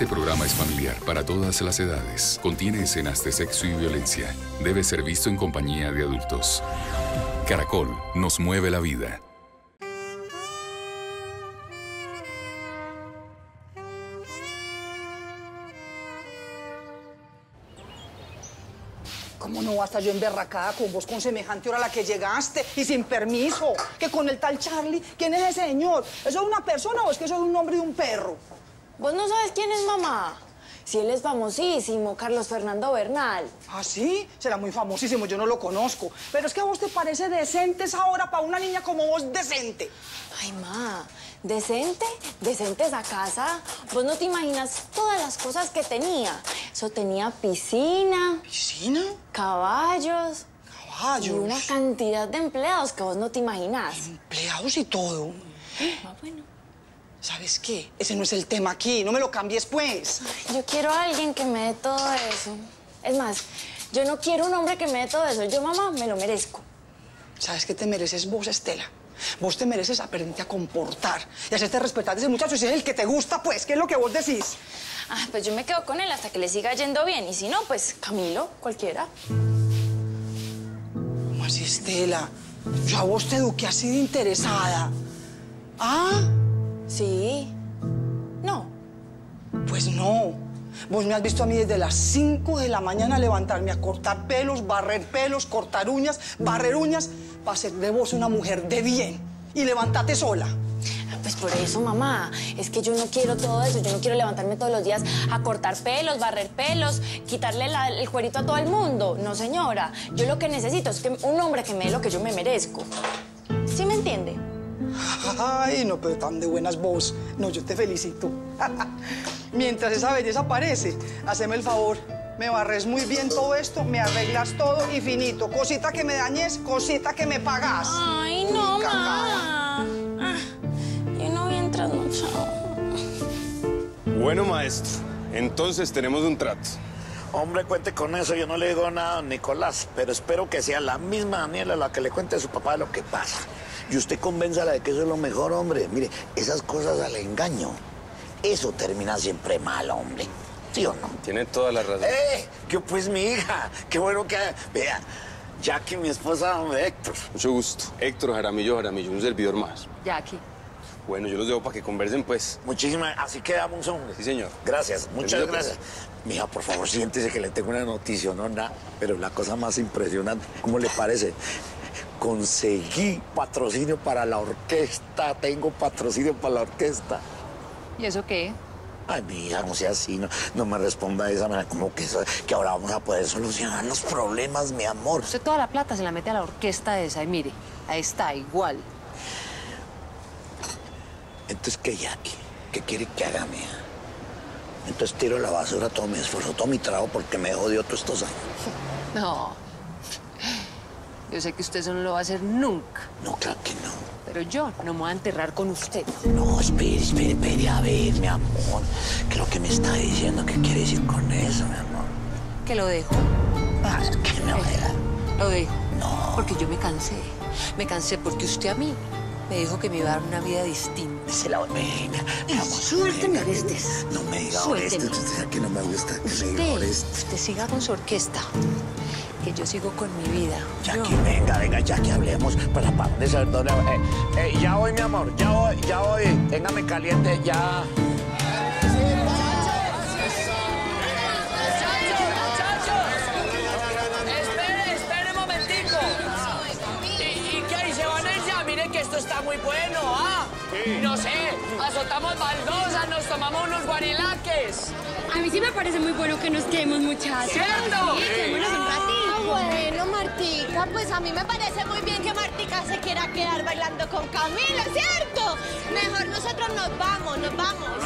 Este programa es familiar para todas las edades. Contiene escenas de sexo y violencia. Debe ser visto en compañía de adultos. Caracol nos mueve la vida. ¿Cómo no vas a yo emberracada con vos con semejante hora a la que llegaste y sin permiso? Que con el tal Charlie, ¿quién es ese señor? ¿Eso es una persona o es que eso es un hombre y un perro? ¿Vos no sabes quién es, mamá? Si él es famosísimo, Carlos Fernando Bernal. ¿Ah, sí? Será muy famosísimo, yo no lo conozco. Pero es que a vos te parece decente esa hora para una niña como vos, decente. Ay, ma, ¿decente? ¿Decente esa casa? Vos no te imaginas todas las cosas que tenía. Eso tenía piscina. ¿Piscina? Caballos. Caballos. Y una cantidad de empleados que vos no te imaginás. Empleados y todo. Ah, bueno. ¿Sabes qué? Ese no es el tema aquí. No me lo cambies, pues. Ay, yo quiero a alguien que me dé todo eso. Es más, yo no quiero un hombre que me dé todo eso. Yo, mamá, me lo merezco. ¿Sabes qué te mereces vos, Estela? Vos te mereces aprenderte a comportar y hacerte respetar de ese muchacho. Si es el que te gusta, pues, ¿qué es lo que vos decís? Ah, pues yo me quedo con él hasta que le siga yendo bien. Y si no, pues, Camilo, cualquiera. ¿Cómo así, Estela? Yo a vos te eduqué así de interesada. ¿Ah? Sí. No. Pues no. Vos me has visto a mí desde las 5 de la mañana levantarme a cortar pelos, barrer pelos, cortar uñas, barrer uñas, para ser de vos una mujer de bien. Y levantarte sola. Pues por eso, mamá. Es que yo no quiero todo eso. Yo no quiero levantarme todos los días a cortar pelos, barrer pelos, quitarle el cuerito a todo el mundo. No, señora. Yo lo que necesito es que un hombre que me dé lo que yo me merezco. ¿Sí me entiende? Ay, no, pero tan de buenas vos. No, yo te felicito. Mientras esa belleza aparece, haceme el favor. Me barres muy bien todo esto, me arreglas todo y finito. Cosita que me dañes, cosita que me pagas. Ay, no, ma. Yo no voy a entrar, no, chao. Bueno, maestro, entonces tenemos un trato. Hombre, cuente con eso. Yo no le digo nada a Nicolás, pero espero que sea la misma Daniela la que le cuente a su papá lo que pasa. Y usted convénzala de que eso es lo mejor, hombre. Mire, esas cosas al engaño, eso termina siempre mal, hombre. ¿Sí o no? Tiene toda la razón. Que pues mi hija, qué bueno que... Vea, Jackie, mi esposa, hombre, Héctor. Mucho gusto. Héctor Jaramillo, un servidor más. Jackie. Bueno, yo los dejo para que conversen, pues. Muchísimas, así quedamos, hombre. Sí, señor. Gracias, muchas gracias. Mija, por favor, siéntese que le tengo una noticia, no nada, pero la cosa más impresionante, ¿cómo le parece? Conseguí patrocinio para la orquesta, tengo patrocinio para la orquesta. ¿Y eso qué? Ay, mija, no sea así, no me responda de esa manera, como que, ahora vamos a poder solucionar los problemas, mi amor. Usted toda la plata se la mete a la orquesta esa y mire, ahí está, igual. Entonces, ¿qué, Jackie? ¿Qué quiere que haga, mija? Entonces tiro la basura todo mi esfuerzo, todo mi trabajo, porque me jodió todos estos años. No. Yo sé que usted eso no lo va a hacer nunca. No, claro que no. Pero yo no me voy a enterrar con usted. No, espere, a ver, mi amor. ¿Qué es lo que me está diciendo? ¿Qué quiere decir con eso, mi amor? Que lo dejo. Ah, que no era. Lo dejo. No. Porque yo me cansé. Me cansé porque usted a mí me dijo que me iba a dar una vida distinta. Se la voy a dar. Suélteme, Orestes. No me diga Orestes. Usted aquí no me gusta que me diga Orestes. Usted siga con su orquesta. Que yo sigo con mi vida. Jackie, no. Venga, Jackie, hablemos para dónde se... ya voy, mi amor, ya voy. Téngame caliente, ya. ¡Muchachos! Espere un momentico. ¿Y qué hay? ¿Se van a ir ya? Miren que esto está muy bueno, ¿ah? Sí. No sé, azotamos baldosas, nos tomamos unos guarilaques. A mí sí me parece muy bueno que nos quedemos, muchachos. ¿Cierto? Sí, quedémonos un ratito. Bueno, Martica, pues a mí me parece muy bien que Martica se quiera quedar bailando con Camilo, ¿cierto? Mejor nosotros nos vamos.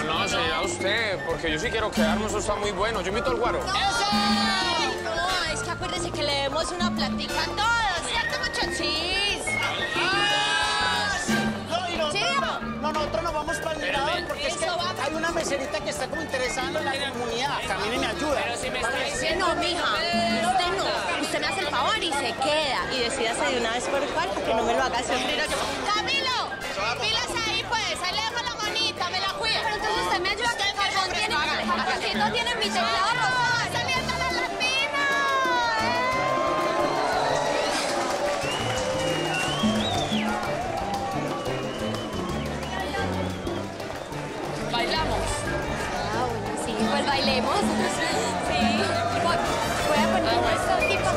No, señora, usted, porque yo sí quiero quedarme, eso está muy bueno. Yo invito al guaro. ¡No! ¡Eso! No, es que acuérdese que le demos una platica a todos, ¿cierto, muchachis? No, nosotros nos vamos para el mirador porque es que hay una meserita que está como interesando en la comunidad. Camilo me ayuda. Pero si me está diciendo... No, mija, usted no. Usted me hace el favor y se queda. Y decídase de una vez por cuarto que no me lo haga sufrir. ¡Camilo! ¡Pilas ahí, pues! Ahí le dejo la manita, me la cuida. Pero entonces usted me ayuda a que el carbón tiene... no tienen mi teclado, Rosario. ¡Se me atan las penas! ¿Bailamos? Ah, bueno, sí. Pues bailemos. Sí. Voy a poner esto, tipo.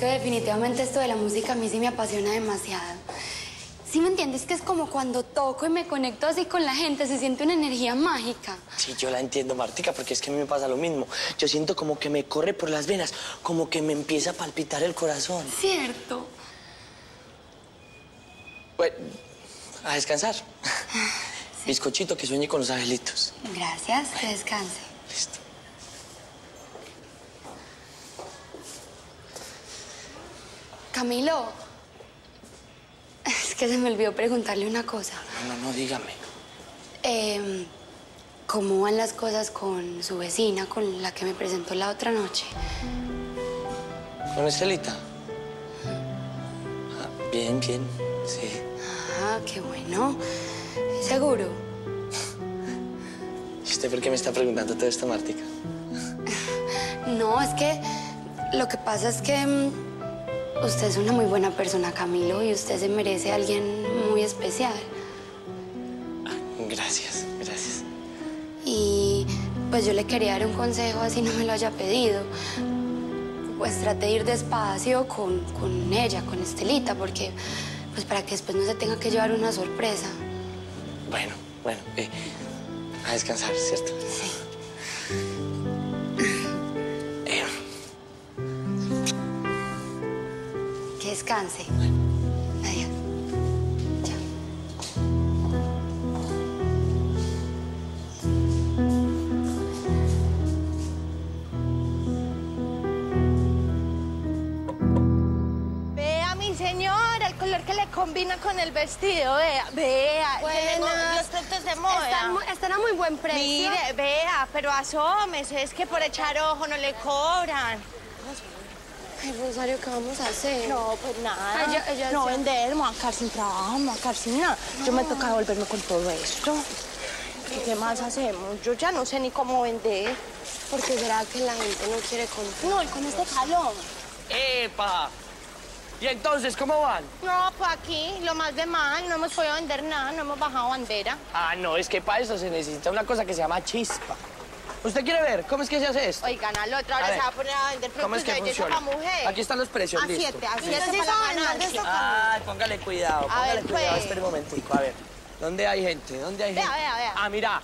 Definitivamente esto de la música a mí sí me apasiona demasiado. ¿Sí me entiendes? Que es como cuando toco y me conecto así con la gente, se siente una energía mágica. Sí, yo la entiendo, Martica, porque es que a mí me pasa lo mismo. Yo siento como que me corre por las venas, como que me empieza a palpitar el corazón. Cierto. Bueno, a descansar. Sí. Bizcochito, que sueñe con los angelitos. Gracias, que descanse. Listo. Camilo, es que se me olvidó preguntarle una cosa. No, dígame. ¿Cómo van las cosas con su vecina, con la que me presentó la otra noche? ¿Con Estelita? Ah, bien, sí. Ah, qué bueno. ¿Seguro? ¿Y usted por qué me está preguntando todo esto, Martica? No, es que lo que pasa es que... usted es una muy buena persona, Camilo, y usted se merece a alguien muy especial. Ah, gracias. Y pues yo le quería dar un consejo, así no me lo haya pedido. Pues trate de ir despacio con ella, con Estelita, porque pues para que después no se tenga que llevar una sorpresa. Bueno, a descansar, ¿cierto? Sí. Descanse. Adiós. Chao. Vea, mi señora, el color que le combina con el vestido. Vea. Buenas. Los productos de moda. Están a muy buen precio. Mire, vea, pero asómese. Es que por echar ojo no le cobran. Ay, Rosario, ¿qué vamos a hacer? No, pues nada. Ay, yo no vender, me voy a quedar sin trabajo, me voy a quedar sin nada. No. Yo me toca volverme con todo esto. ¿Y qué más hacemos? Yo ya no sé ni cómo vender. Porque será que la gente no quiere comprar. No, con este calor. ¡Epa! ¿Y entonces cómo van? No, pues aquí, lo más de mal, no hemos podido vender nada, no hemos bajado bandera. Ah, no, es que para eso se necesita una cosa que se llama chispa. ¿Usted quiere ver cómo es que se hace esto? Oigan, al otro ahora se va a poner a vender productos de belleza para mujer. Aquí están los precios, listo. A 7 para la ganancia. Ay, póngale cuidado, pues. Espera un momentico, a ver. ¿Dónde hay gente? Vea. Ah, mira.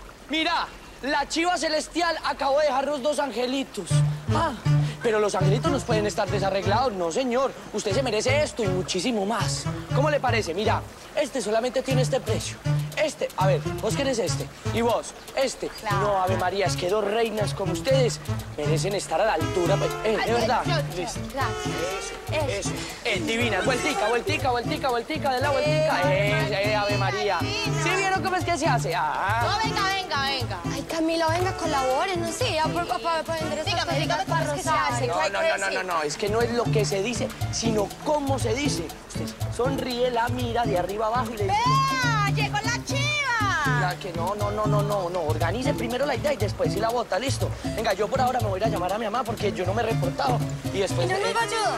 La chiva celestial acabó de dejarnos 2 angelitos. Ah, pero los angelitos nos pueden estar desarreglados. No, señor. Usted se merece esto y muchísimo más. ¿Cómo le parece? Mira, este solamente tiene este precio. Este, a ver, vos querés este, y vos, este. Claro. No, Ave María, es que 2 reinas como ustedes merecen estar a la altura. De verdad. Listo. Claro. Eso. Divina, vueltica, de la vueltica. Ave María. Divina. ¿Sí vieron cómo es que se hace? Ah. No, venga. Ay, Camilo, venga, colabore, no sé, para vender esas cosas. Dígame cómo es que se hace. No, es que no es lo que se dice, sino cómo se dice. Usted sonríe, la mira de arriba abajo y le dice... ¡Llegó la chiva! La que no. Organice primero la idea y después sí la bota, listo. Venga, yo por ahora me voy a llamar a mi mamá porque yo no me he reportado. Y después... ¿Y no nos va a ayudar?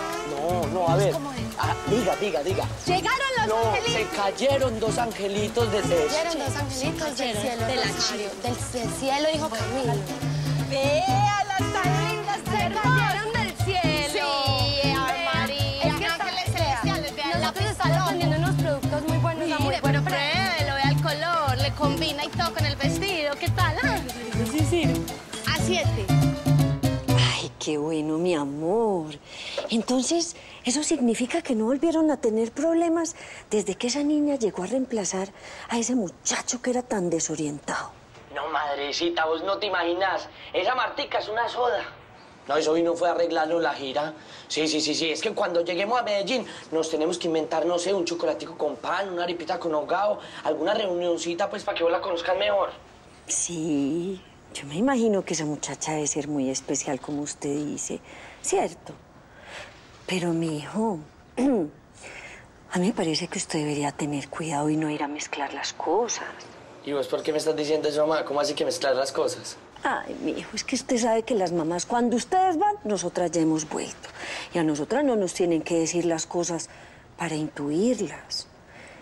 No, a ver. ¿Cómo es? Ah, diga. Llegaron los angelitos. Se cayeron 2 angelitos del cielo. Del cielo, dijo Camilo. Vea, las angelitas se cayeron del cielo. Sí, María. Es que están celestiales. Nosotros estamos vendiendo unos productos muy buenos. Mire, pero pruébelo, vea el color, le combina y todo con el vestido, ¿qué tal? Ah? Sí. A 7. Ay, qué bueno, mi amor. Entonces, eso significa que no volvieron a tener problemas desde que esa niña llegó a reemplazar a ese muchacho que era tan desorientado. No, madrecita, vos no te imaginás. Esa Martica es una soda. No, eso hoy no fue arreglando la gira. Sí. Es que cuando lleguemos a Medellín nos tenemos que inventar, no sé, un chocolatico con pan, una arepita con hogao, alguna reunioncita, pues, para que vos la conozcan mejor. Sí, yo me imagino que esa muchacha debe ser muy especial, como usted dice. Cierto. Pero, mi hijo, a mí me parece que usted debería tener cuidado y no ir a mezclar las cosas. ¿Y vos por qué me estás diciendo eso, mamá? ¿Cómo así que mezclar las cosas? Ay, mi hijo, es que usted sabe que las mamás, cuando ustedes van, nosotras ya hemos vuelto. Y a nosotras no nos tienen que decir las cosas para intuirlas.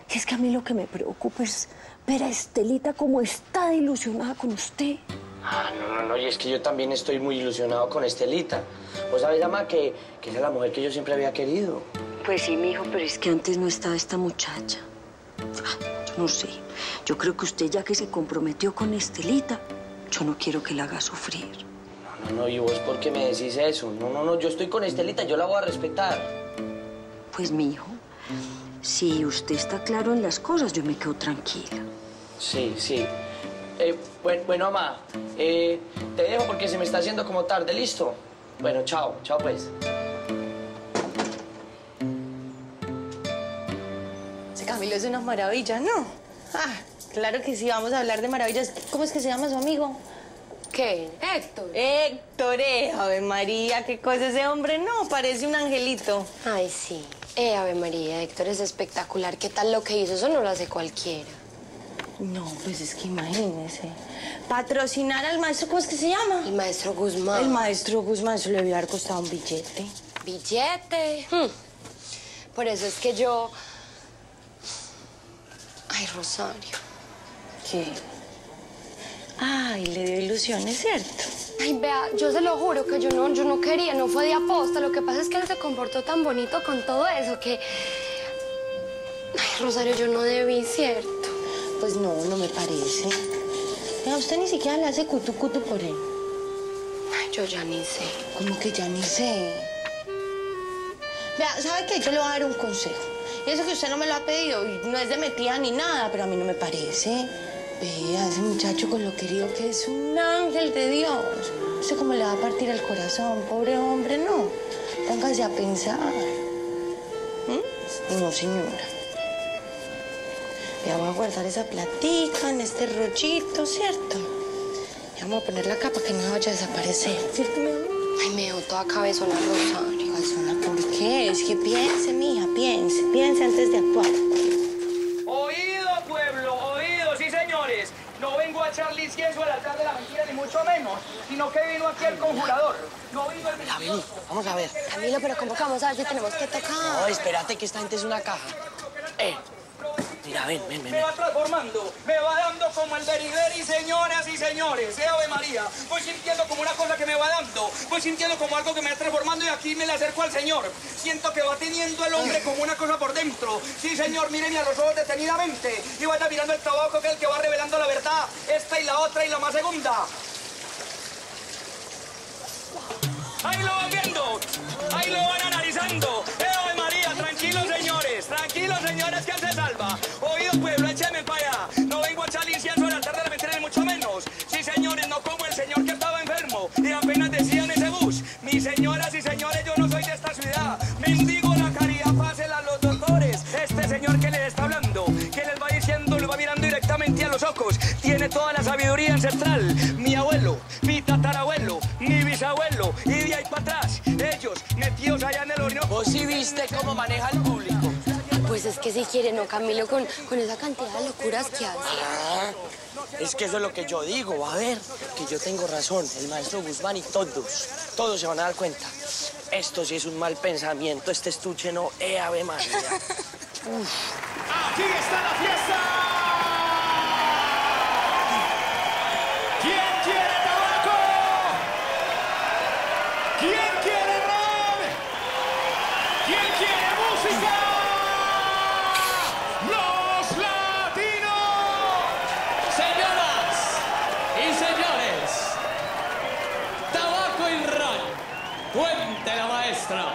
Y es que a mí lo que me preocupa es ver a Estelita como está de ilusionada con usted. Ah, no, y es que yo también estoy muy ilusionado con Estelita. Vos sabés, mamá, que era la mujer que yo siempre había querido. Pues sí, mi hijo, pero es que antes no estaba esta muchacha. Ah, no sé, yo creo que usted, ya que se comprometió con Estelita, yo no quiero que la haga sufrir. No, ¿y vos por qué me decís eso? No, yo estoy con Estelita, yo la voy a respetar. Pues, mi hijo, si usted está claro en las cosas, yo me quedo tranquila. Sí. Bueno, mamá, te dejo porque se me está haciendo como tarde, ¿listo? Bueno, chao pues. Ese Camilo es una maravilla, ¿no? Ah. Claro que sí, vamos a hablar de maravillas. ¿Cómo es que se llama su amigo? ¿Qué? Héctor. Héctor, Ave María, qué cosa ese hombre. No, parece un angelito. Ay, sí. Ave María, Héctor es espectacular. ¿Qué tal lo que hizo? Eso no lo hace cualquiera. No, pues es que imagínese. Patrocinar al maestro, ¿cómo es que se llama? El maestro Guzmán. El maestro Guzmán, eso le debió haber costado un billete. ¿Billete? Por eso es que yo... Ay, Rosario... ¿Qué? Ay, le dio ilusiones, ¿cierto? Ay, vea, yo se lo juro que yo no quería, no fue de aposta. Lo que pasa es que él se comportó tan bonito con todo eso que... Ay, Rosario, yo no debí, ¿cierto? Pues no me parece. Vea, usted ni siquiera le hace cutu cutu por él. Ay, yo ya ni sé. ¿Cómo que ya ni sé? Vea, ¿sabe qué? Yo le voy a dar un consejo. Y eso que usted no me lo ha pedido, no es de metida ni nada, pero a mí no me parece. Vea, ese muchacho con lo querido que es, un ángel de Dios. Usted cómo le va a partir el corazón, pobre hombre, no. Póngase a pensar. No, señora. Ya voy a guardar esa platica en este rollito, ¿cierto? Ya vamos a ponerla acá para que no vaya a desaparecer. ¿Cierto, mi amor? Ay, me dio toda cabezona, Rosario. ¿Cabezona por qué? Es que piense, mija, piense antes de actuar. Oído, pueblo, oído, sí, señores. No vengo a echar lisquieso a la tarde de la mentira, ni mucho menos, sino que vino aquí el conjurador. No vino el... Camilo, vamos a ver. Camilo, pero ¿cómo que vamos a ver si tenemos que tocar? No, espérate, que esta gente es una caja. Mira, ven. Me va transformando, me va dando como el beriberi, señoras y señores. Ave María, voy sintiendo como una cosa que me va dando, voy sintiendo como algo que me va transformando y aquí me le acerco al Señor. Siento que va teniendo el hombre como una cosa por dentro. Sí, Señor, míreme a los ojos detenidamente y vaya mirando el trabajo que es el que va revelando la verdad, esta y la otra y la más segunda. Ahí lo van viendo, ahí lo van analizando. Ave María, tranquilos, señores, que se salva. Oído, pueblo, écheme para allá. No vengo a echar incienso a la tarde de la mentira, ni mucho menos. Sí, señores, no como el señor que estaba enfermo y apenas decía en ese bus. Mis señoras y señores, yo no soy de esta ciudad. Mendigo la caridad, pásela a los doctores. Este señor que les está hablando, que les va diciendo, lo va mirando directamente a los ojos. Tiene toda la sabiduría ancestral. Mi abuelo, mi tatarabuelo, mi bisabuelo, y de ahí para atrás, ellos metidos allá en el horno. ¿Vos sí viste cómo maneja el público? Pues es que si quiere, ¿no, Camilo? Con esa cantidad de locuras que hace. Ah, es que eso es lo que yo digo. A ver, que yo tengo razón. El maestro Guzmán y todos se van a dar cuenta. Esto sí es un mal pensamiento. Este estuche no, Ave María. Uf. ¡Aquí está la fiesta! ¿Quién quiere tabaco? ¿Quién quiere ron? ¿Quién quiere música? Cuente la maestra.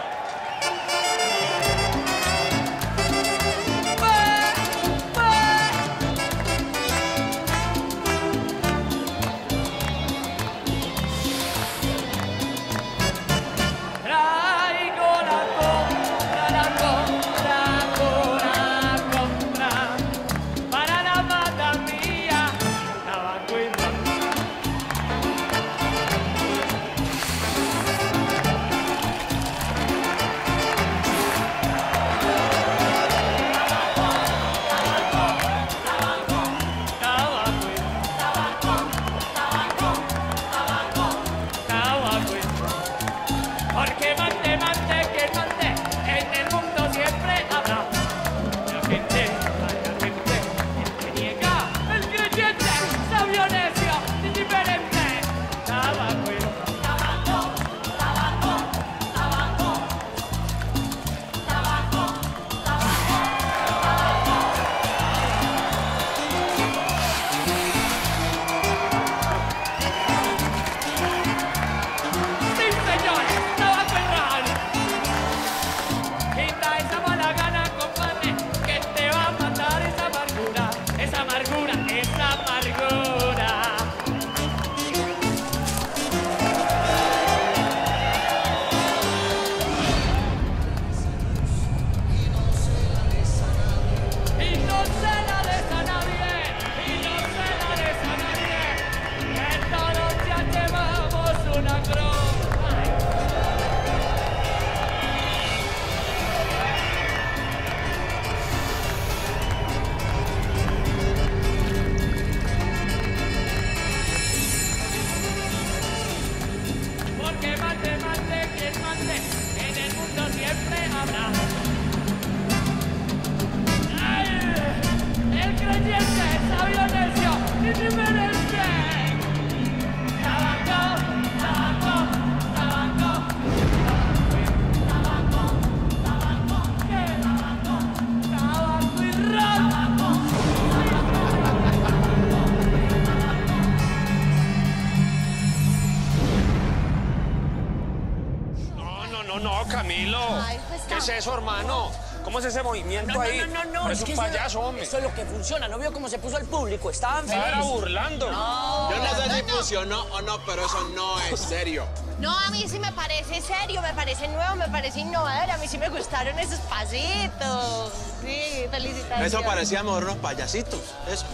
¿Qué es eso, hermano? ¿Cómo es ese movimiento ahí? No, es un payaso, hombre. Eso es lo que funciona. ¿No vio cómo se puso el público? Estaban felices. Estaba burlando. No, yo no sé si funcionó o no, pero eso no es serio. No, a mí sí me parece serio, me parece nuevo, me parece innovador. A mí sí me gustaron esos pasitos. Sí, felicitaciones. Eso parecía mejor unos payasitos, eso,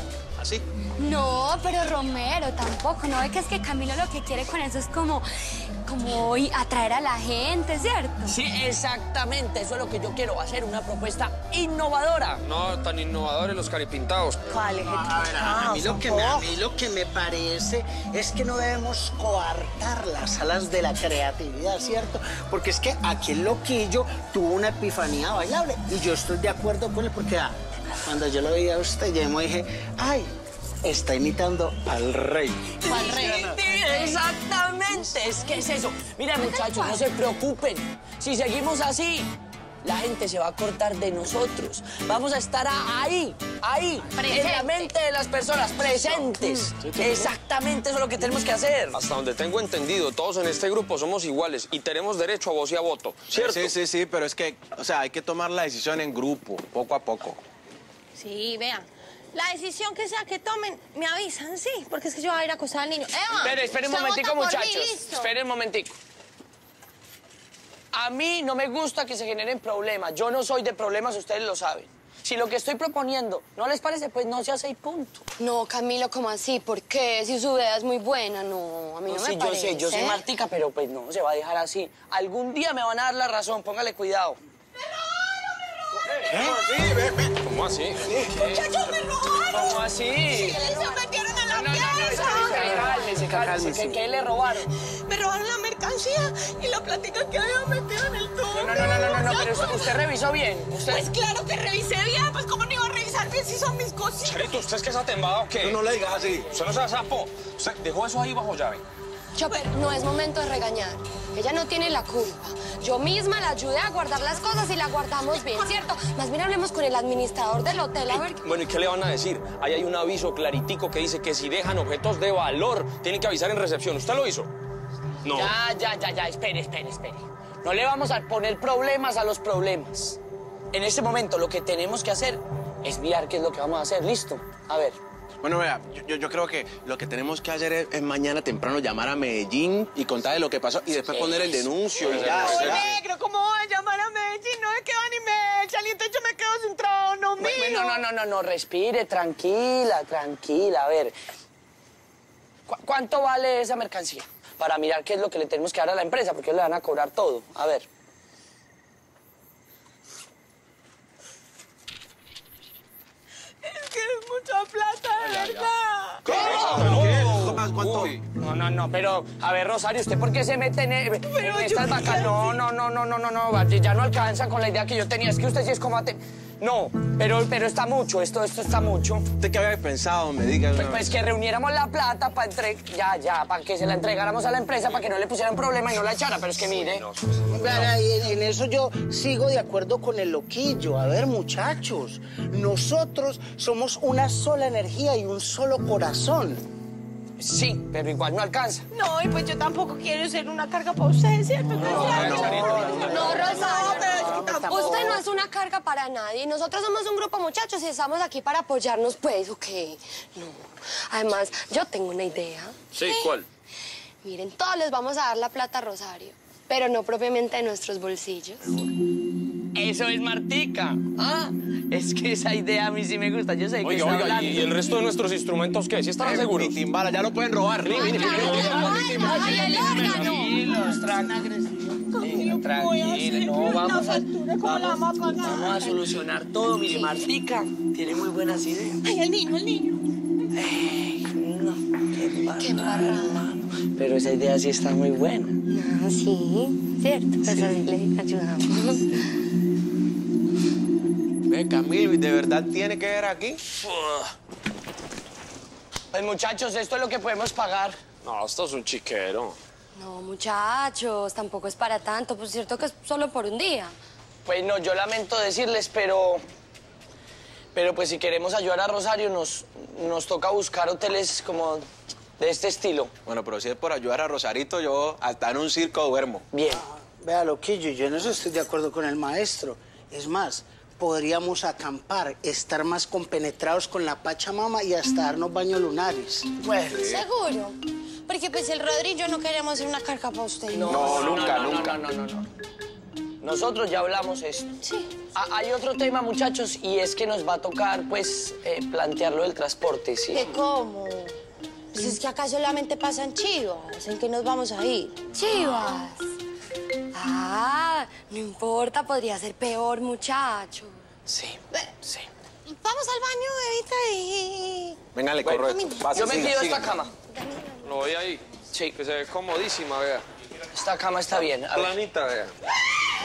así. No, pero Romero tampoco. ¿No ve que es que Camilo lo que quiere con eso es como atraer a la gente, ¿cierto? Sí, exactamente. Eso es lo que yo quiero hacer, una propuesta innovadora. No, tan innovadores los caripintados. ¿Cuál es? A mí lo que me parece es que no debemos coartar las alas de la creatividad, ¿cierto? Porque es que aquí el loquillo tuvo una epifanía bailable y yo estoy de acuerdo con él porque cuando yo lo vi a usted, yo me dije, ay, está imitando al rey. ¿Al rey? Exactamente, es que es eso. Miren, muchachos, no se preocupen. Si seguimos así, la gente se va a acordar de nosotros. Vamos a estar ahí, en la mente de las personas, presentes. Exactamente, eso es lo que tenemos que hacer. Hasta donde tengo entendido, todos en este grupo somos iguales y tenemos derecho a voz y a voto, ¿cierto? Sí, pero es que, o sea, hay que tomar la decisión en grupo, poco a poco. Sí, vean. La decisión que sea que tomen, me avisan, sí, porque es que yo voy a ir a acosar al niño. ¡Eva! Pero esperen un momentico, muchachos. Esperen un momentico. A mí no me gusta que se generen problemas. Yo no soy de problemas, ustedes lo saben. Si lo que estoy proponiendo no les parece, pues no se hace y punto. No, Camilo, ¿cómo así? ¿Por qué? Si su idea es muy buena, no, a mí no me parece. Sí, yo soy Martica, pero pues no, se va a dejar así. Algún día me van a dar la razón, póngale cuidado. ¿Eh? ¿Cómo así? ¡Muchachos, me robaron! ¿Cómo así? ¡Sí, se metieron a la pieza! Cálmese. ¿Qué le robaron? Me robaron la mercancía y la platica que había metido en el tubo. No, pero usted revisó bien. Pues claro que revisé bien, pues cómo no iba a revisar bien si son mis cositas. Charito, ¿usted es que se ha tembado o qué? No le digas así. Usted no se sapo. Usted dejó eso ahí bajo llave. Chopper, no es momento de regañar. Ella no tiene la culpa. Yo misma la ayudé a guardar las cosas y la guardamos bien, ¿cierto? Más bien hablemos con el administrador del hotel, a ver... Bueno, ¿y qué le van a decir? Ahí hay un aviso claritico que dice que si dejan objetos de valor, tienen que avisar en recepción. ¿Usted lo hizo? No. Ya. Espere. No le vamos a poner problemas a los problemas. En este momento lo que tenemos que hacer es mirar qué es lo que vamos a hacer. ¿Listo? A ver... Bueno, vea, yo creo que lo que tenemos que hacer es mañana temprano llamar a Medellín y contar de lo que pasó y después poner el denuncio. Negro, ¿cómo voy a llamar a Medellín? No es que van y me echan y entonces yo me quedo sin trabajo, no mío. No, respire, tranquila, a ver. ¿Cuánto vale esa mercancía? Para mirar qué es lo que le tenemos que dar a la empresa, porque le van a cobrar todo, a ver. Es mucha plata, de verdad. ¿Cómo? ¿Cuánto? No, pero, a ver, Rosario, ¿usted por qué se mete en estas vacas? No, ya no alcanza con la idea que yo tenía. Es que usted sí es como... No, pero está mucho, esto está mucho. ¿Usted qué había pensado? Me diga. Pues que reuniéramos la plata para para que se la entregáramos a la empresa, para que no le pusieran problema y no la echara, pero es que mire... En eso yo sigo de acuerdo con el loquillo. A ver, muchachos, nosotros somos una sola energía y un solo corazón. Sí, pero igual no alcanza. No, y pues yo tampoco quiero ser una carga para ustedes, ¿cierto? No, Rosario. Usted no es una carga para nadie. Nosotros somos un grupo, muchachos, y estamos aquí para apoyarnos, pues, ¿ok? No. Además, yo tengo una idea. Sí, ¿cuál? Miren, todos les vamos a dar la plata a Rosario, pero no propiamente de nuestros bolsillos. Eso es Martica. Ah, es que esa idea a mí sí me gusta. Yo sé que está hablando. ¿Y el resto de nuestros instrumentos qué? ¿Sí están seguros? Mi timbala, ya lo pueden robar. Tranquilo, no vamos a... Vamos a solucionar todo, mire, Martica tiene muy buenas ideas. Ay, el niño. Ay, no, qué barra, hermano. Pero esa idea sí está muy buena. No, sí, cierto, pues así le ayudamos. Ve, Camilo, ¿de verdad tiene que ver aquí? Pues, muchachos, esto es lo que podemos pagar. No, esto es un chiquero. No, muchachos, tampoco es para tanto. Pues cierto que es solo por un día. Pues no, yo lamento decirles, pero pues si queremos ayudar a Rosario, nos toca buscar hoteles como de este estilo. Bueno, pero si es por ayudar a Rosarito, yo hasta en un circo duermo. Bien. Ah, vea, loquillo, yo en eso estoy de acuerdo con el maestro. Es más, podríamos acampar, estar más compenetrados con la Pachamama y hasta darnos baños lunares. Bueno. ¿Seguro? Porque pues el Rodri y yo no queremos hacer una carga para usted. No, nunca. No. Nosotros ya hablamos esto. Sí. Hay otro tema, muchachos, y es que nos va a tocar, pues, plantearlo del transporte, ¿sí? ¿De cómo? Pues es que acá solamente pasan chivas. ¿En qué nos vamos a ir? ¡Chivas! Ah, no importa, podría ser peor, muchacho. Sí. Vamos al baño, bebita, y... Venga, le corro esto. Yo me pido esta cama. Lo voy ahí. Sí. Que se ve comodísima, vea. Esta cama está bien. A ver. Planita, vea.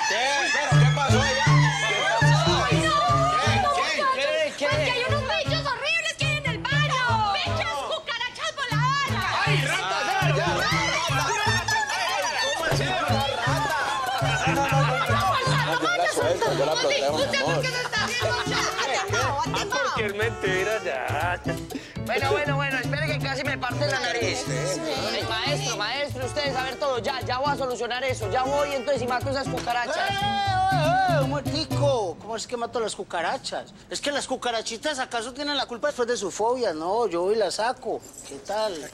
¿Qué pasó allá? ¿Qué? Porque hay unos bichos horribles que hay en el baño. Bichas, cucarachas voladoras. ¡Ay, ratas! Bueno, espere que casi me parte la nariz. Maestro, ustedes a ver todo. Ya voy a solucionar eso. Ya voy entonces y mato esas cucarachas. ¡Eh! Muertico, ¿cómo es que mato las cucarachas? Es que las cucarachitas acaso tienen la culpa después de su fobia. No, yo voy y las saco. ¿Qué tal?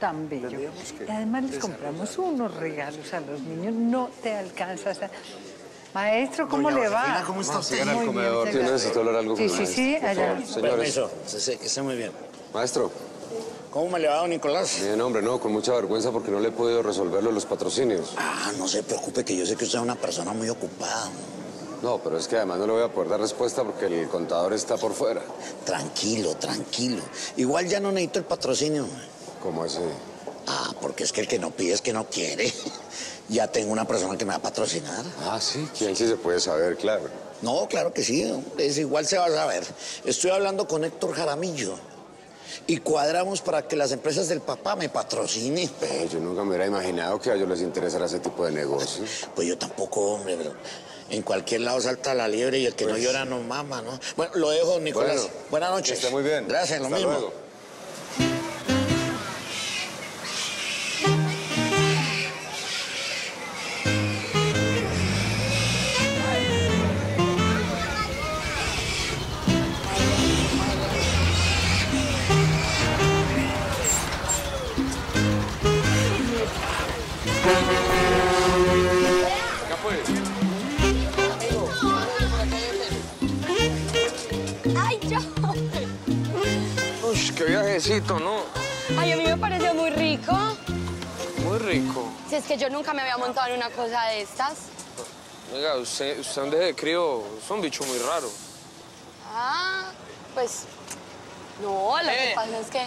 Tan bello. Y además les compramos unos regalos a los niños. No te alcanzas a... Maestro, ¿cómo le va? Mira, ¿cómo está usted? Al comedor. Yo necesito hablar algo con maestro. Sí, allá. Señores. Que esté muy bien. Maestro. ¿Cómo me le va, don Nicolás? Bien, hombre, no, con mucha vergüenza porque no le he podido resolverlo los patrocinios. Ah, no se preocupe, que yo sé que usted es una persona muy ocupada. No, pero es que además no le voy a poder dar respuesta porque el contador está por fuera. Tranquilo. Igual ya no necesito el patrocinio. ¿Cómo así? Ah, porque es que el que no pide es que no quiere. Ya tengo una persona que me va a patrocinar. Ah, sí, ¿quién sí se puede saber, claro? No, claro que sí, es igual se va a saber. Estoy hablando con Héctor Jaramillo. y cuadramos para que las empresas del papá me patrocinen. Yo nunca me hubiera imaginado que a ellos les interesara ese tipo de negocios. Pues yo tampoco, hombre, pero en cualquier lado salta la liebre y el que pues... no llora no mama, ¿no? Bueno, lo dejo, Nicolás. Bueno, buenas noches. Que esté muy bien. Gracias, hasta lo mismo. Luego. ¿No? Ay, a mí me pareció muy rico. Muy rico. Si es que yo nunca me había montado en una cosa de estas. Oiga, usted donde se crió, es un bicho muy raro. Ah, pues... No, lo que pasa es que...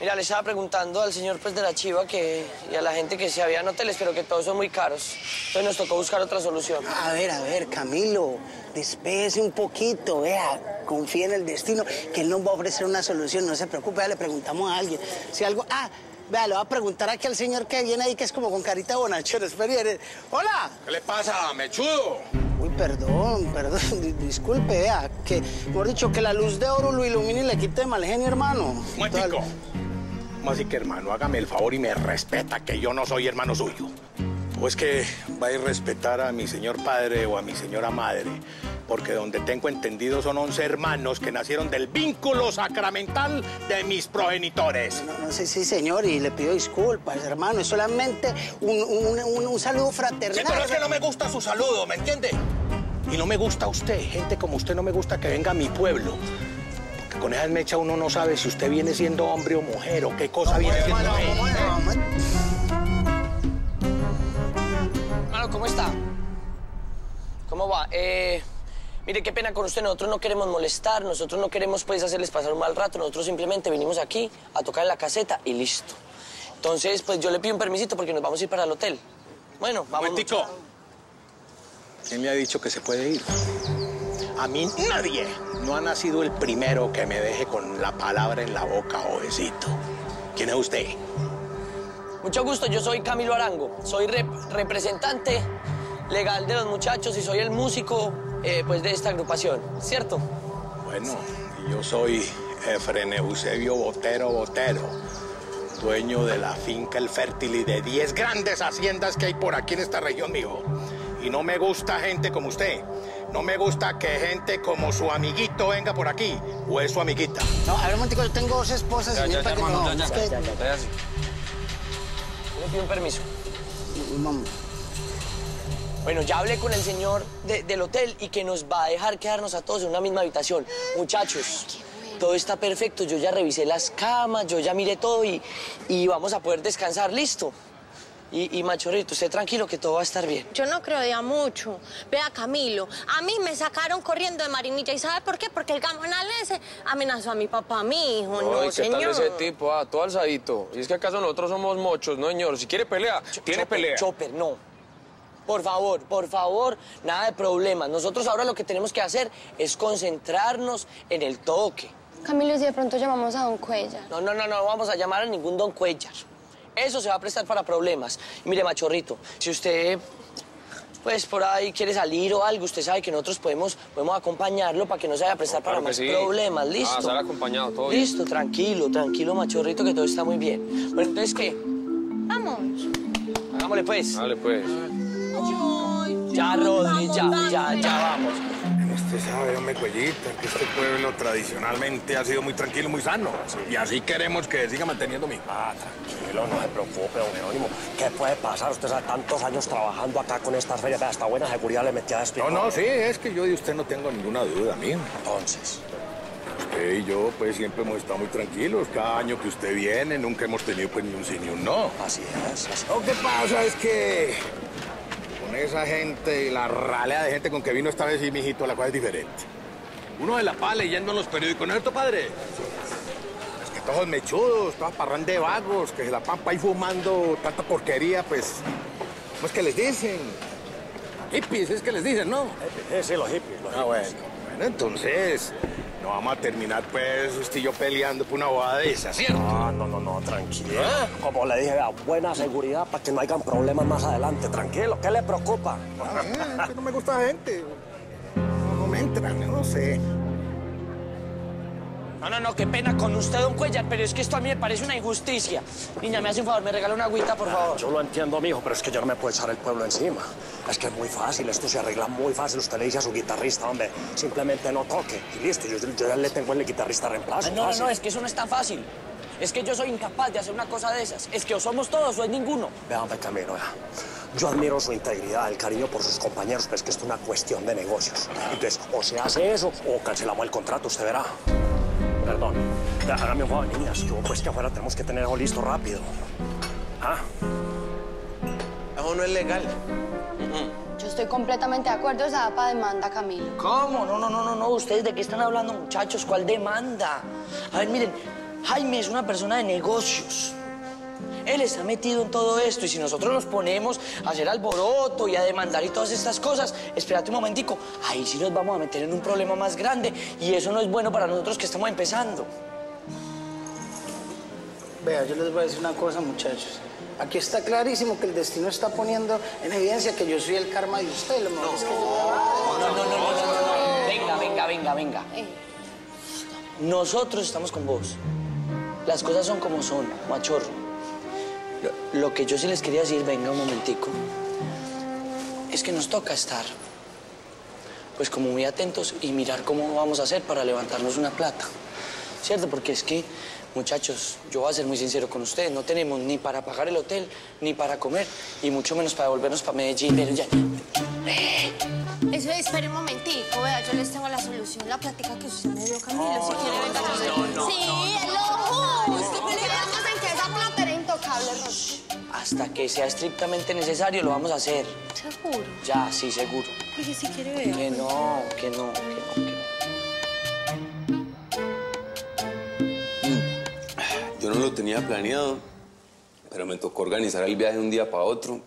Mira, le estaba preguntando al señor pues, de la chiva que, y a la gente que se había en hoteles, pero que todos son muy caros. Entonces nos tocó buscar otra solución. A ver, Camilo, despéjese un poquito, vea. Confía en el destino, que él nos va a ofrecer una solución. No se preocupe, ya le preguntamos a alguien. Si algo... Ah, vea, le voy a preguntar aquí al señor que viene ahí, que es como con carita bonachera. Espere, ¡hola! ¿Qué le pasa, mechudo? Uy, perdón, disculpe, vea. Que, mejor dicho, que la luz de oro lo ilumine y le quite de mal genio, hermano. ¡Muético! Más así que, hermano, hágame el favor y me respeta, que yo no soy hermano suyo. O es que va a ir a respetar a mi señor padre o a mi señora madre, porque donde tengo entendido son 11 hermanos que nacieron del vínculo sacramental de mis progenitores. No, sí, señor, y le pido disculpas, hermano, es solamente un saludo fraternal. Sí, pero es que no me gusta su saludo, ¿me entiende? Y no me gusta usted, gente como usted no me gusta que venga a mi pueblo. Porque con esa mecha uno no sabe si usted viene siendo hombre o mujer o qué cosa viene siendo. Hermano, ¿cómo está? ¿Cómo va? Mire, qué pena con usted, nosotros no queremos molestar, nosotros no queremos pues hacerles pasar un mal rato, nosotros simplemente venimos aquí a tocar en la caseta y listo. Entonces, pues yo le pido un permisito porque nos vamos a ir para el hotel. Bueno, vamos. Momentico. ¿Quién me ha dicho que se puede ir? A mí nadie. No ha nacido el primero que me deje con la palabra en la boca, jovencito. ¿Quién es usted? Mucho gusto, yo soy Camilo Arango, soy representante legal de los muchachos y soy el músico pues de esta agrupación, ¿cierto? Bueno, yo soy Efraene Eusebio Botero Botero, dueño de la finca El Fértil y de 10 grandes haciendas que hay por aquí en esta región, mijo. Y no me gusta gente como usted. No me gusta que gente como su amiguito venga por aquí, o es su amiguita. No, a ver, Montico, yo tengo dos esposas. Ya, le pido un permiso. Vamos. Bueno, ya hablé con el señor del hotel y que nos va a dejar quedarnos a todos en una misma habitación. Muchachos, ay, bueno, todo está perfecto. Yo ya revisé las camas, yo ya miré todo y vamos a poder descansar, listo. Y Machorrito, usted tranquilo que todo va a estar bien. Yo no creo ya mucho. Vea, Camilo, a mí me sacaron corriendo de Marinilla. ¿Y sabe por qué? Porque el gamonal ese amenazó a mi papá, a mi hijo. No, ¿qué señor? Tal ese tipo? Ah, todo alzadito. Y es que acaso nosotros somos mochos, ¿no, señor? Si quiere pelea, tiene pelea. Chopper, no. Por favor, nada de problemas. Nosotros ahora lo que tenemos que hacer es concentrarnos en el toque. Camilo, si de pronto llamamos a don Cuellar. No vamos a llamar a ningún don Cuellar. Eso se va a prestar para problemas. Mire, Machorrito, si usted, pues, por ahí quiere salir o algo, usted sabe que nosotros podemos acompañarlo para que no se vaya a prestar para más problemas, ¿listo? Estar acompañado, todo bien. Listo, tranquilo, Machorrito, que todo está muy bien. Bueno, entonces, ¿qué? Vamos. Hagámosle, pues. Dale, pues. Ya, Rodri, ya vamos. Usted sabe, hombre Cuellita, que este pueblo tradicionalmente ha sido muy tranquilo, muy sano. Y así queremos que siga manteniendo mi... Ah, tranquilo, no se preocupe, don Jerónimo. ¿Qué puede pasar? Usted hace tantos años trabajando acá con estas ferias, hasta buena seguridad le metía a este... No, sí, es que yo de usted no tengo ninguna duda, mío. Entonces... Usted y yo, pues, siempre hemos estado muy tranquilos. Cada año que usted viene, nunca hemos tenido, pues, ni un sí ni un no. Así es, así es. Lo que pasa es que... esa gente y la ralea de gente con que vino esta vez y mijito, la cual es diferente. Uno de la paz leyendo en los periódicos, ¿no es cierto, padre? Es que todos mechudos, todas parran de vagos, que se la pampa ahí fumando tanta porquería, pues... ¿Cómo es que les dicen? Hippies, es que les dicen, ¿no? Sí, los hippies. Bueno, entonces... No vamos a terminar, pues, usted y yo peleando por una bobada de esa, ¿cierto? No, tranquilo. Como le dije, buena seguridad para que no hayan problemas más adelante. Tranquilo, ¿qué le preocupa? Es que no me gusta gente. No me entran, no sé. No, qué pena con usted, don Cuellar, pero es que esto a mí me parece una injusticia. Niña, me hace un favor, me regala una agüita, por favor. Yo lo entiendo, mijo, pero es que yo no me puedo echar el pueblo encima. Es que es muy fácil, esto se arregla muy fácil. Usted le dice a su guitarrista, hombre, simplemente no toque. Y listo, yo ya le tengo el guitarrista reemplazo. No, es que eso no es tan fácil. Es que yo soy incapaz de hacer una cosa de esas. Es que o somos todos o es ninguno. Véame, Camilo, ya. Yo admiro su integridad, el cariño por sus compañeros, pero es que esto es una cuestión de negocios. Entonces, o se hace eso o cancelamos el contrato, usted verá. Perdón, hágame un favor, niñas. Yo, pues que afuera tenemos que tener algo listo rápido. Eso no es legal. Yo estoy completamente de acuerdo, esa APA demanda, Camilo. ¿Cómo? No. ¿Ustedes de qué están hablando, muchachos? ¿Cuál demanda? A ver, miren, Jaime es una persona de negocios. Él está metido en todo esto y si nosotros nos ponemos a hacer alboroto y a demandar y todas estas cosas, espérate un momentico, ahí sí nos vamos a meter en un problema más grande y eso no es bueno para nosotros que estamos empezando. Vea, yo les voy a decir una cosa, muchachos. Aquí está clarísimo que el destino está poniendo en evidencia que yo soy el karma de ustedes. No. Venga. Nosotros estamos con vos. Las cosas son como son, machorro. Lo que yo sí les quería decir, venga un momentico, es que nos toca estar, pues como muy atentos y mirar cómo vamos a hacer para levantarnos una plata, ¿cierto? Porque es que, muchachos, yo voy a ser muy sincero con ustedes, no tenemos ni para pagar el hotel, ni para comer, y mucho menos para volvernos para Medellín, pero ya... Eso es, espere un momentico, vea, yo les tengo la solución, la plática que usted me dio, Camilo, si quiere venga a comer. Sí, es lo justo, en que esa plata... Hasta que sea estrictamente necesario lo vamos a hacer. ¿Seguro? Ya, sí, seguro. Oye, si quiere ver. Que no. Yo no lo tenía planeado, pero me tocó organizar el viaje de un día para otro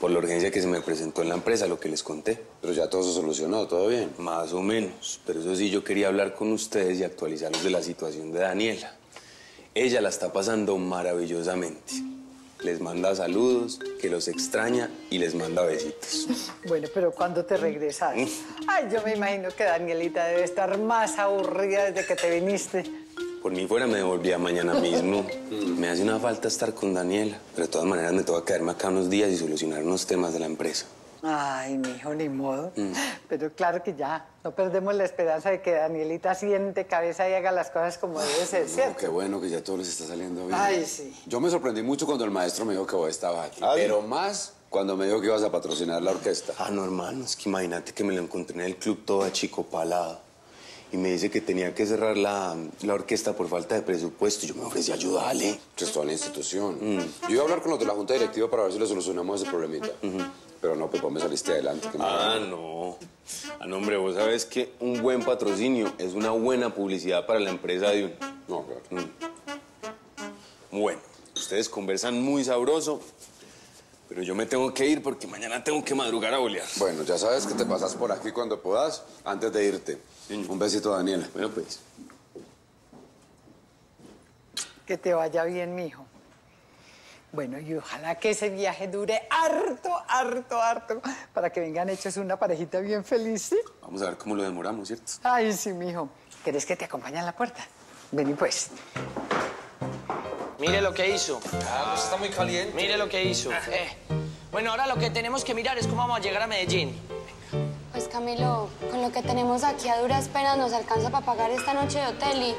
por la urgencia que se me presentó en la empresa, lo que les conté. Pero ya todo se solucionó, ¿todo bien? Más o menos. Pero eso sí, yo quería hablar con ustedes y actualizarlos de la situación de Daniela. Ella la está pasando maravillosamente. Les manda saludos, que los extraña y les manda besitos. Bueno, pero ¿cuándo te regresas? Ay, yo me imagino que Danielita debe estar más aburrida desde que te viniste. Por mí fuera me devolvía mañana mismo. Me hace una falta estar con Daniela. Pero de todas maneras me toca quedarme acá unos días y solucionar unos temas de la empresa. Ay, mijo, ni modo. Pero claro que ya, no perdemos la esperanza de que Danielita siente cabeza y haga las cosas como debe ser, ¿cierto? Qué bueno que ya todo les está saliendo bien. Ay, sí. Yo me sorprendí mucho cuando el maestro me dijo que vos estabas aquí. Pero más cuando me dijo que ibas a patrocinar la orquesta. No, hermano, es que imagínate que me lo encontré en el club todo achicopalado. Y me dice que tenía que cerrar la orquesta por falta de presupuesto. Yo me ofrecí a ayudarle. Pues toda la institución. Yo iba a hablar con los de la junta directiva para ver si le solucionamos ese problemita. Pero no, Pepo, me saliste adelante. No, hombre, vos sabes que un buen patrocinio es una buena publicidad para la empresa de uno. No, claro. Bueno, ustedes conversan muy sabroso, pero yo me tengo que ir porque mañana tengo que madrugar a bolear. Bueno, ya sabes que te pasas por aquí cuando puedas antes de irte. Sí. Un besito, Daniela. Bueno, pues. Que te vaya bien, mijo. Bueno, y ojalá que ese viaje dure harto, para que vengan hechos una parejita bien feliz, ¿sí? Vamos a ver cómo lo demoramos, ¿cierto? Ay, sí, mijo. ¿Querés que te acompañe a la puerta? Vení, pues. Mire lo que hizo. Pues está muy caliente. Mire lo que hizo. Bueno, ahora lo que tenemos que mirar es cómo vamos a llegar a Medellín. Venga. Pues, Camilo, con lo que tenemos aquí a duras penas nos alcanza para pagar esta noche de hotel y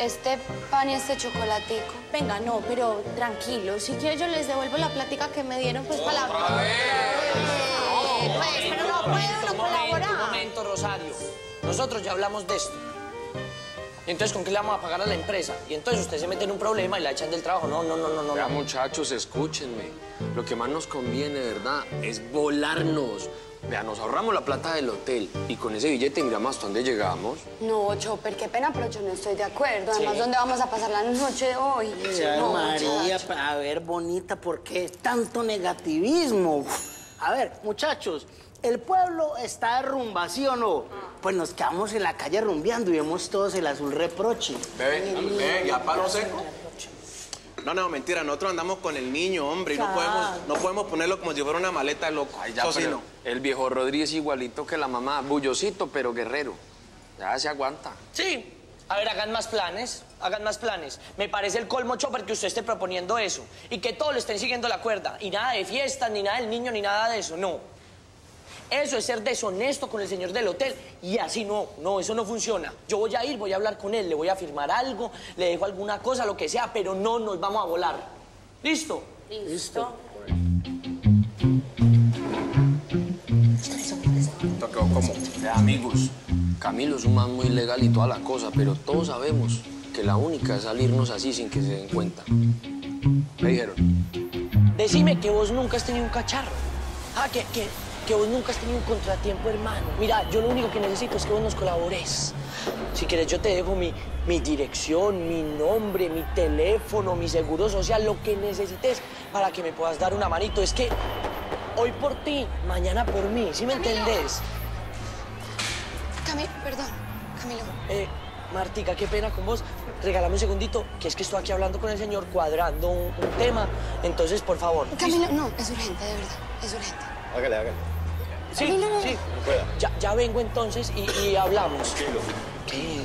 este pan y este chocolatico. Venga, no, pero tranquilo. Si quieres, yo les devuelvo la plática que me dieron, pues, para la... Pero no puedo, no colaborar. Un momento, Rosario. Nosotros ya hablamos de esto. Entonces, ¿con qué le vamos a pagar a la empresa? Y entonces usted se mete en un problema y la echan del trabajo. No. Ya, muchachos, escúchenme. Lo que más nos conviene, ¿verdad?, es volarnos. Vea, nos ahorramos la plata del hotel y con ese billete miramos hasta dónde llegamos. No, Chopper, qué pena, pero yo no estoy de acuerdo. Además, ¿dónde vamos a pasar la noche de hoy? No, María, a ver, bonita, ¿por qué tanto negativismo? A ver, muchachos, el pueblo está de rumba, ¿sí o no? Pues nos quedamos en la calle rumbeando y vemos todos el azul reproche. Bebe, ¿ya palo seco? No, no, mentira, nosotros andamos con el niño, hombre, y no podemos ponerlo como si fuera una maleta de loco. Ay, ya, eso sí, no. El viejo Rodríguez igualito que la mamá, bullocito, pero guerrero. Ya se aguanta. Sí. A ver, hagan más planes, hagan más planes. Me parece el colmo, Chopper, que usted esté proponiendo eso y que todos le estén siguiendo la cuerda. Y nada de fiestas, ni nada del niño, ni nada de eso, no. Eso es ser deshonesto con el señor del hotel y así no, eso no funciona. Yo voy a ir, voy a hablar con él, le voy a firmar algo, le dejo alguna cosa, lo que sea, pero no nos vamos a volar. ¿Listo? Listo. Tocó como de amigos. Camilo es un man muy legal y toda la cosa, pero todos sabemos que la única es salirnos así sin que se den cuenta. Me dijeron. Decime que vos nunca has tenido un cacharro. Ah, que vos nunca has tenido un contratiempo, hermano. Mira, yo lo único que necesito es que vos nos colabores. Si quieres, yo te dejo mi dirección, mi nombre, mi teléfono, mi seguro social, lo que necesites para que me puedas dar una manito. Es que hoy por ti, mañana por mí, ¿sí me entendés? Camilo, perdón, Camilo. Martica, qué pena con vos. Regálame un segundito, que es que estoy aquí hablando con el señor, cuadrando un tema. Entonces, por favor. Camilo, ¿sí? No, es urgente, de verdad, es urgente. Hágale, hágale. Sí, sí. Ya vengo entonces y hablamos. ¿Qué?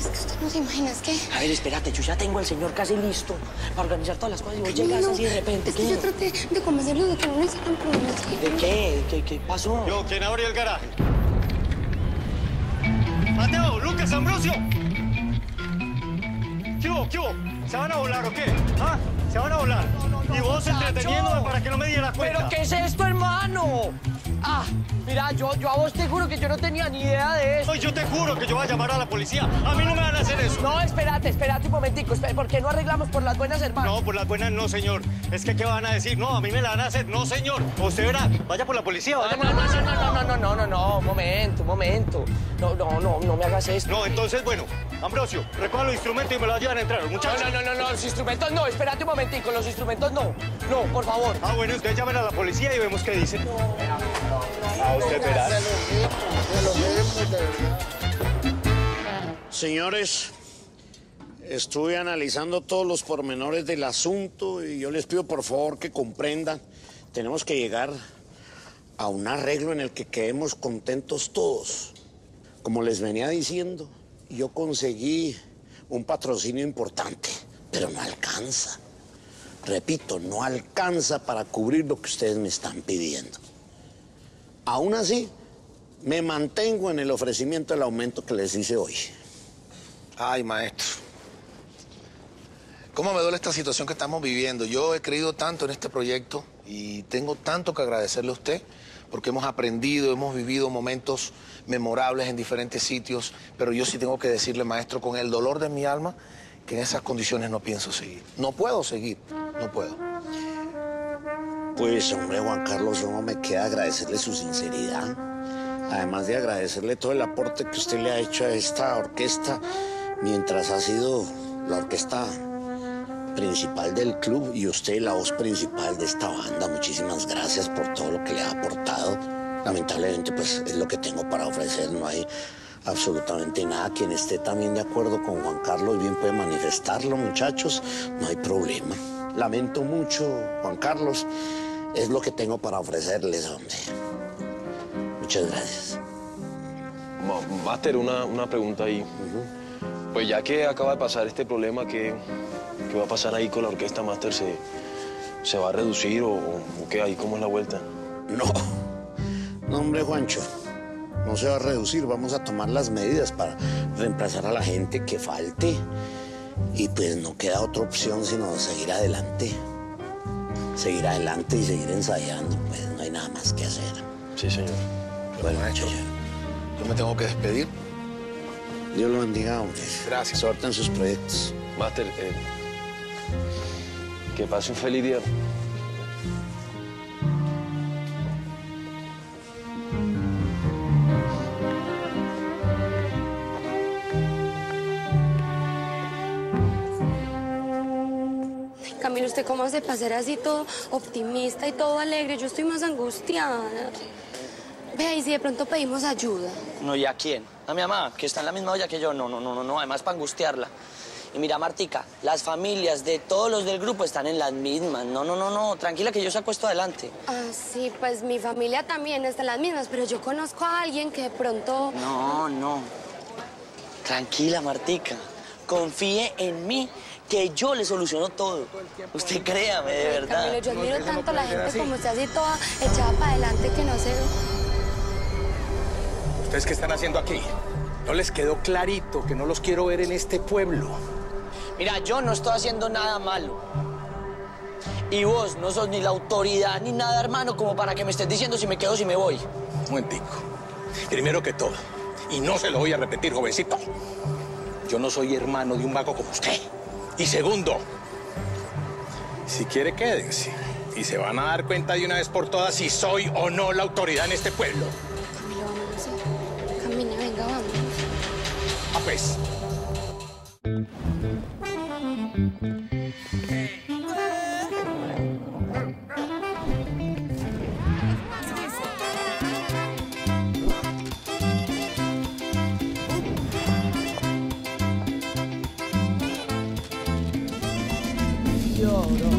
Es que usted no se imagina, es que... A ver, espérate, yo ya tengo al señor casi listo para organizar todas las cosas y vos llegas así de repente. Es que yo traté de convencerlo de que no necesitan problemas. ¿De qué? ¿Qué pasó? Yo, ¿quién abrió el garaje? Mateo, Lucas, Ambrosio. ¿Qué hubo? ¿Qué hubo? ¿Se van a volar o qué? ¿Ah? ¿Se van a volar? No, y vos entreteniéndome para que no me dieras cuenta. ¿Pero qué es esto, hermano? Ah, mira, yo a vos te juro que yo no tenía ni idea de eso. No, yo te juro que yo voy a llamar a la policía. A mí no me van a hacer eso. No, espérate un momentico. ¿Por qué no arreglamos por las buenas, hermano? No, por las buenas no, señor. Es que, ¿qué van a decir? No, a mí me la van a hacer. No, señor. Usted verá. Vaya por la policía, vaya por la policía. No. Un momento. No me hagas esto. No, entonces, bueno, Ambrosio, recoja los instrumentos y me los llevan a entrar, muchachos. No, los instrumentos no. Espérate un momentico, los instrumentos no. No, por favor. Ah, bueno, ustedes llamen a la policía y vemos qué dicen. Ah, usted verá. Señores, estuve analizando todos los pormenores del asunto y yo les pido por favor que comprendan. Tenemos que llegar a un arreglo en el que quedemos contentos todos. Como les venía diciendo, yo conseguí un patrocinio importante, pero no alcanza. Repito, no alcanza para cubrir lo que ustedes me están pidiendo. Aún así, me mantengo en el ofrecimiento del aumento que les hice hoy. Ay, maestro. ¿Cómo me duele esta situación que estamos viviendo? Yo he creído tanto en este proyecto y tengo tanto que agradecerle a usted porque hemos aprendido, hemos vivido momentos memorables en diferentes sitios, pero yo sí tengo que decirle, maestro, con el dolor de mi alma, que en esas condiciones no pienso seguir. No puedo seguir, no puedo. Pues, hombre, Juan Carlos, no me queda agradecerle su sinceridad. Además de agradecerle todo el aporte que usted le ha hecho a esta orquesta mientras ha sido la orquesta principal del club y usted la voz principal de esta banda. Muchísimas gracias por todo lo que le ha aportado. Lamentablemente, pues, es lo que tengo para ofrecer. No hay absolutamente nada. Quien esté también de acuerdo con Juan Carlos bien puede manifestarlo, muchachos. No hay problema. Lamento mucho, Juan Carlos. Es lo que tengo para ofrecerles, hombre. Muchas gracias. Máster, una pregunta ahí. Pues ya que acaba de pasar este problema, ¿qué va a pasar ahí con la orquesta, Máster? ¿Se va a reducir o qué? ¿Ahí cómo es la vuelta? No, hombre, Juancho. No se va a reducir. Vamos a tomar las medidas para reemplazar a la gente que falte. Y pues no queda otra opción sino seguir adelante. Seguir adelante y seguir ensayando, pues no hay nada más que hacer. Sí, señor. Bueno, maestro, yo me tengo que despedir. Dios lo bendiga, hombre. Gracias. Suerte en sus proyectos. Máster, que pase un feliz día. Camilo, ¿usted cómo hace para ser así todo optimista y todo alegre? Yo estoy más angustiada. Vea, y si de pronto pedimos ayuda. No, ¿y a quién? A mi mamá, que está en la misma olla que yo. No, además para angustiarla. Y mira, Martica, las familias de todos los del grupo están en las mismas. No, tranquila que yo saco esto adelante. Ah, sí, pues mi familia también está en las mismas, pero yo conozco a alguien que de pronto... No. Tranquila, Martica. Confíe en mí, que yo le soluciono todo. Usted créame, de verdad. Camilo, yo admiro tanto a la gente así, como usted, así toda echada para adelante, que no se... ¿Ustedes qué están haciendo aquí? No les quedó clarito que no los quiero ver en este pueblo. Mira, yo no estoy haciendo nada malo. Y vos no sos ni la autoridad ni nada, hermano, como para que me estés diciendo si me quedo o si me voy. Un momentico. Primero que todo, y no se lo voy a repetir, jovencito, yo no soy hermano de un vago como usted. Y segundo, si quiere quédense y se van a dar cuenta de una vez por todas si soy o no la autoridad en este pueblo. Camilo, vámonos. Camine, venga, vamos. Ah, pues. Lloro.